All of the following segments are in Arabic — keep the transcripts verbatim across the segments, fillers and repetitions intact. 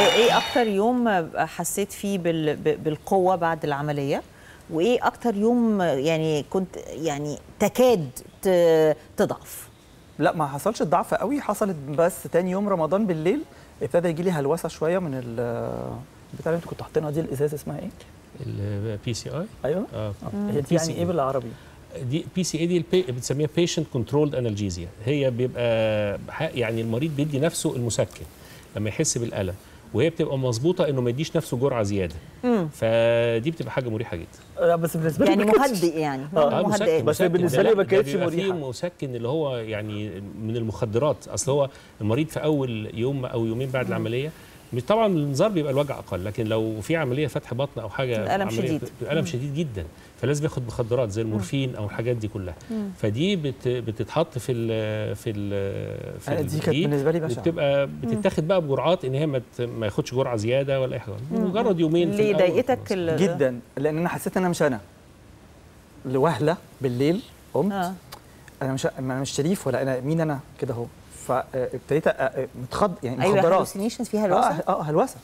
ايه اكتر يوم حسيت فيه بالقوه بعد العمليه؟ وايه اكتر يوم يعني كنت يعني تكاد تضعف؟ لا ما حصلش الضعف قوي، حصلت بس تاني يوم رمضان بالليل ابتدى يجي لي هلوسه شويه من البتاع اللي انت كنت حاطينها دي، الازاز اسمها ايه؟ ال بي سي اي. ايوه اه هي دي يعني ايه بالعربي؟ دي بي سي اي دي بنسميها بيشنت كنترولد انالجيزيا، هي بيبقى يعني المريض بيدي نفسه المسكن لما يحس بالالم، وهي بتبقى مظبوطه انه ما يديش نفسه جرعه زياده. مم. فدي بتبقى حاجه مريحه جدا. لا بس بالنسبه لي يعني مهدئ يعني اه مهدئ، بس بالنسبه لي ما كانتش مريحه. في مسكن اللي هو يعني من المخدرات، اصل هو المريض في اول يوم او يومين بعد مم. العمليه طبعا الانذار بيبقى الوجع اقل، لكن لو في عمليه فتح بطن او حاجه الالم شديد، الالم شديد جدا، فلازم ياخد مخدرات زي المورفين او الحاجات دي كلها. مم. فدي بت بتتحط في ال في ال في دي كانت بالنسبه لي بشعه، بتبقى بتتاخد بقى بجرعات ان هي ما ما ياخدش جرعه زياده ولا اي حاجه، مجرد يومين في الاول. ليه ضايقتك جدا؟ لان انا حسيت ان انا مش انا، لوهله بالليل قمت آه. انا مش انا مش شريف ولا انا مين انا كده اهو، فابتديت متخض يعني مخدرات. ايوه هلوسينيشن في هلوسه اه هلوسه،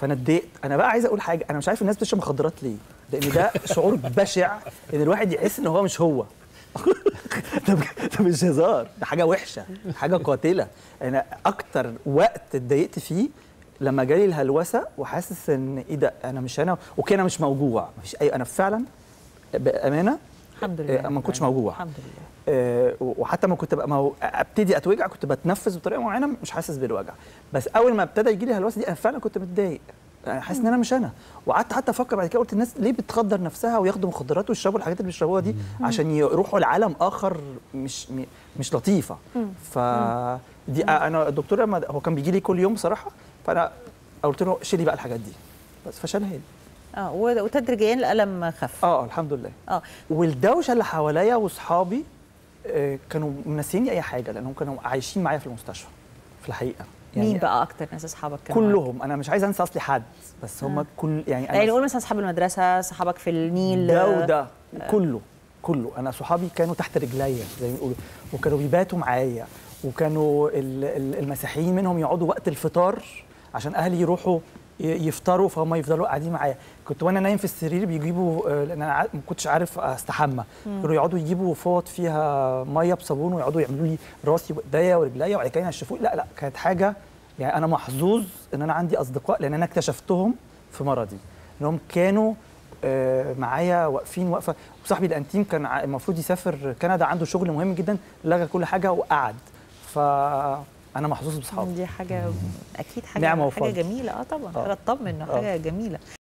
فانا اتضايقت. انا بقى عايز اقول حاجه، انا مش عارف الناس بتشرب مخدرات ليه، لان ده شعور بشع ان الواحد يحس ان هو مش هو. ده مش هزار، ده حاجه وحشه، حاجه قاتله. انا اكتر وقت اتضايقت فيه لما جالي الهلوسه وحاسس ان ايه ده، انا مش انا، اوكي انا مش موجوع، مفيش اي، انا فعلا بامانه الحمد لله ما كنتش موجوع الحمد لله. أه وحتى ما كنت بقى ما ابتدي اتوجع كنت بتنفس بطريقه معينه مش حاسس بالوجع، بس اول ما ابتدى يجي لي هلوسه دي انا فعلا كنت متضايق، انا حاسس ان انا مش انا، وقعدت حتى افكر بعد كده، قلت الناس ليه بتخدر نفسها وياخدوا مخدرات ويشربوا الحاجات اللي بيشربوها دي عشان يروحوا لعالم اخر مش مش لطيفه. فدي انا الدكتور لما هو كان بيجي لي كل يوم بصراحه، فانا قلت له شيلي بقى الحاجات دي بس، فشالها لي اه وتدريجيا الالم خف اه الحمد لله اه والدوشه اللي حواليا واصحابي كانوا منسيني اي حاجه، لانهم كانوا عايشين معايا في المستشفى في الحقيقه. يعني مين بقى اكتر ناس اصحابك كانوا؟ كلهم، انا مش عايز انسى اصلي حد، بس هم آه. كل يعني انا يعني قول مثلا اصحاب المدرسه، صحابك في النيل، ده وده آه. كله كله انا صحابي كانوا تحت رجليا زي ما بيقولوا، وكانوا بيباتوا معايا، وكانوا المسيحيين منهم يقعدوا وقت الفطار عشان اهلي يروحوا يفطروا، فهم يفضلوا قاعدين معايا. كنت وانا نايم في السرير بيجيبوا، لان انا ما كنتش عارف استحمى، كانوا يقعدوا يجيبوا فوط فيها ميه بصابون ويقعدوا يعملوا لي راسي وايديا ورجليا وبعد كده ينشفوني. لا لا كانت حاجه يعني انا محظوظ ان انا عندي اصدقاء، لان انا اكتشفتهم في مرضي انهم كانوا معايا واقفين وقفه. وصاحبي الانتيم كان المفروض يسافر كندا، عنده شغل مهم جدا، لغى كل حاجه وقعد، ف أنا محظوظ بصحابي. دي حاجة أكيد، حاجة نعمة وفضل، حاجة جميلة. أه طبعًا، أنا أطمن إنه حاجة جميلة.